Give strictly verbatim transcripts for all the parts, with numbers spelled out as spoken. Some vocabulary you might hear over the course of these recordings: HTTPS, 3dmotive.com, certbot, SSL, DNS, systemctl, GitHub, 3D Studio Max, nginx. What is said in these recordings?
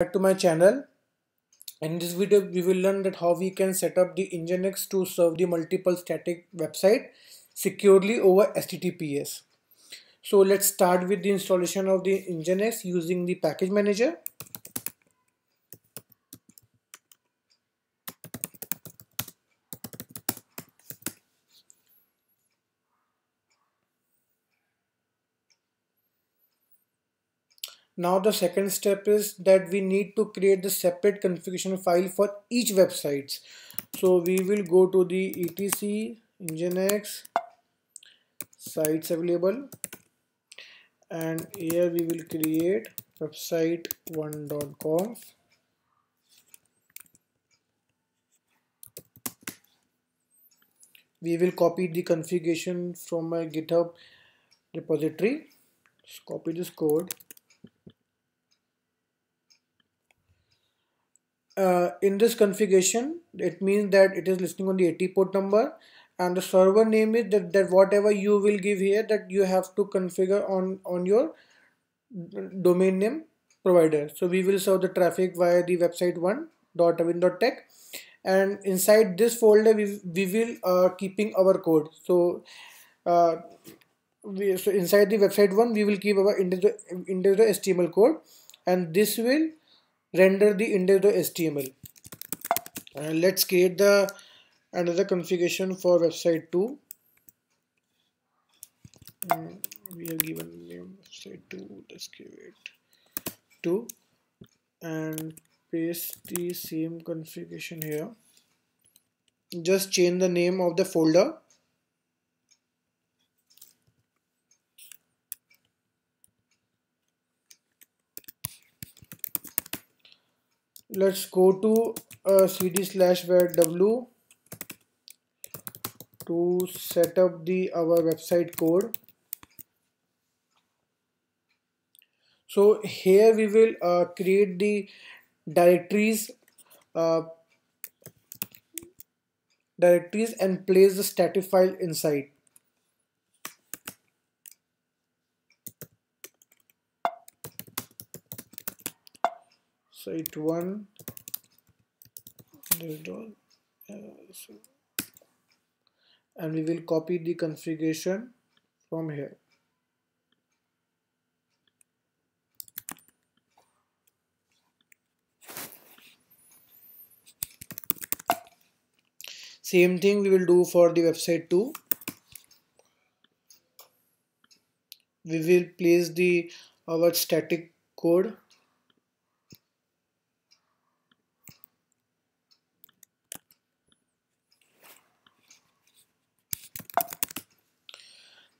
Back to my channel. In this video we will learn that how we can set up the nginx to serve the multiple static website securely over H T T P S. So let's start with the installation of the nginx using the package manager. Now the second step is that we need to create the separate configuration file for each website. So we will go to the etc nginx sites available and here we will create website one dot conf. We will copy the configuration from my GitHub repository. Just copy this code. Uh, in this configuration, it means that it is listening on the eighty port number, and the server name is that, that whatever you will give here, that you have to configure on on your domain name provider. So we will serve the traffic via the website one dot avin dot tech, and inside this folder we we will uh, keeping our code. So uh, we so inside the website one we will keep our individual individual H T M L code, and this will render the index.html. Uh, let's create the another configuration for website two. Um, we have given name website two. Let's give it two and paste the same configuration here. Just change the name of the folder. Let's go to uh, cd slash w to set up the our website code. So here we will uh, create the directories uh, directories and place the static file inside. Site one. And we will copy the configuration from here. Same thing we will do for the website two. We will place the our static code.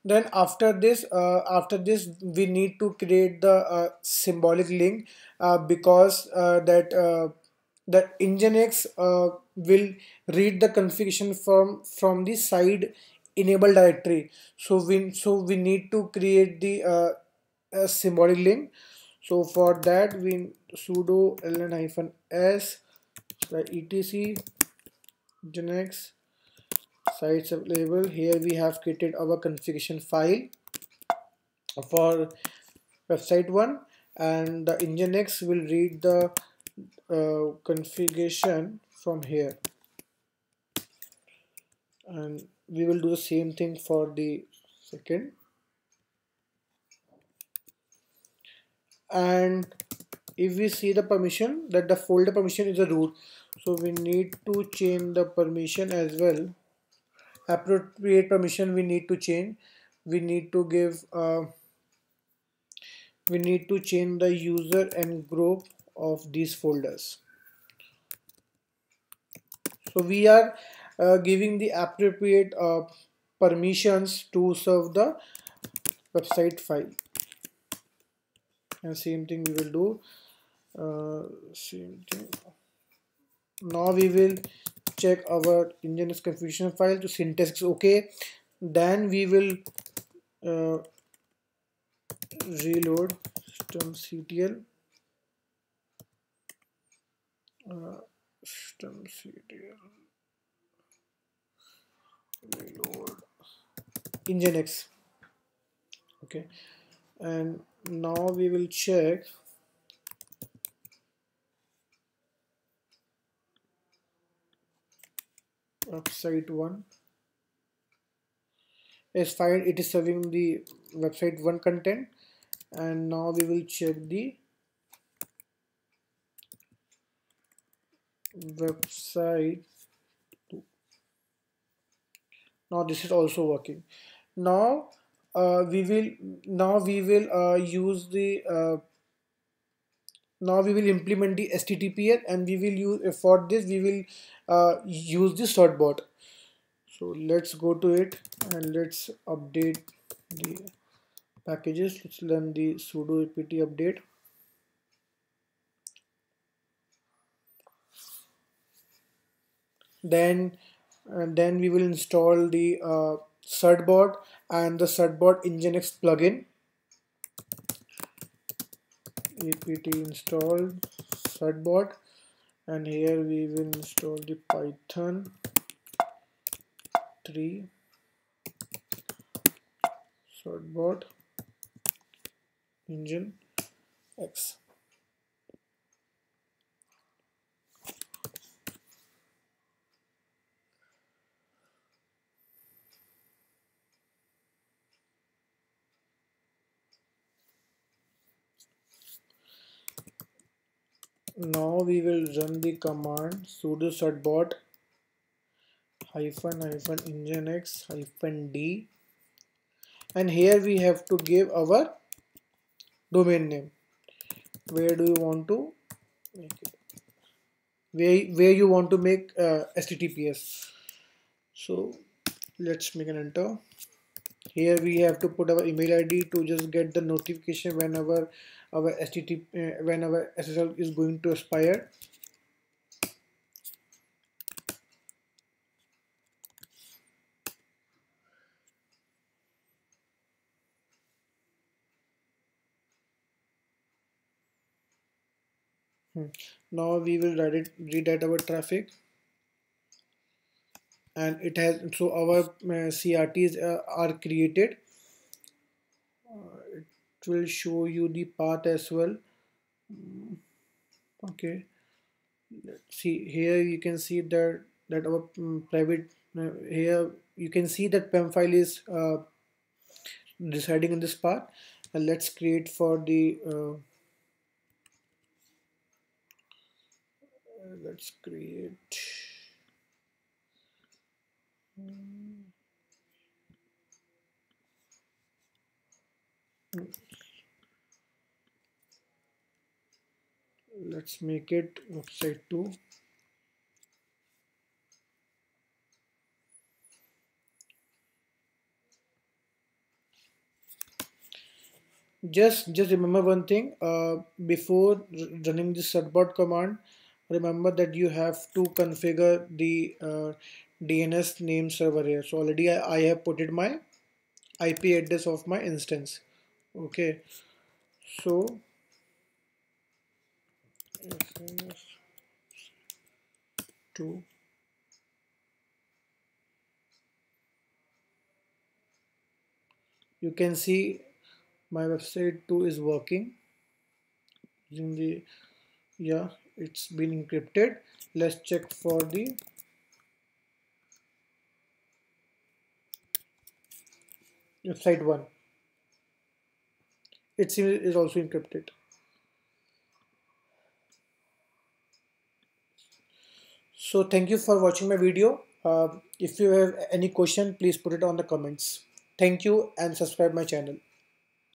Then after this uh, after this we need to create the uh, symbolic link uh, because uh, that uh, that nginx uh, will read the configuration from from the side enable directory. So we so we need to create the uh, a symbolic link. So for that we sudo ln hyphen s etc nginx sites available. Here we have created our configuration file for website one, and the nginx will read the uh, configuration from here, and we will do the same thing for the second. And if we see the permission that the folder permission is a root, so we need to change the permission as well. Appropriate permission we need to change. We need to give uh, we need to change the user and group of these folders. So we are uh, giving the appropriate uh, permissions to serve the website file, and same thing we will do uh, same thing. Now we will check our nginx configuration file to syntax is okay. Then we will uh, reload systemctl uh, systemctl reload nginx. Okay, and now we will check of site one is fine. It is serving the website one content, and now we will check the website two. Now this is also working. Now uh, we will now we will uh, use the uh, now we will implement the H T T P S, and we will use for this we will uh, use the certbot. So let's go to it and let's update the packages. Let's run the sudo apt update. Then and then we will install the uh, certbot and the certbot nginx plugin. Apt install certbot, and here we will install the python three certbot nginx. Now we will run the command sudo certbot hyphen hyphen nginx hyphen d, and here we have to give our domain name. Where do you want to make it? Where, where you want to make uh, H T T P S. So let's make an enter. Here we have to put our email I D to just get the notification whenever our H T T P, when our S S L is going to expire. Hmm. Now we will write it, redirect our traffic. And it has, so our uh, C R Ts uh, are created. Uh, it will show you the path as well. Okay, let's see. Here you can see that that our um, private uh, here you can see that P E M file is uh, residing in this path. And let's create for the uh, let's create. Let's make it website two. Just just remember one thing, uh, before running the certbot command, remember that you have to configure the uh, D N S name server here. So already I, I have put it my I P address of my instance. Okay, so S S two you can see my website two is working using the, yeah, it's been encrypted. Let's check for the website one. It is also encrypted. So thank you for watching my video. Uh, if you have any question, please put it on the comments. Thank you, and subscribe my channel.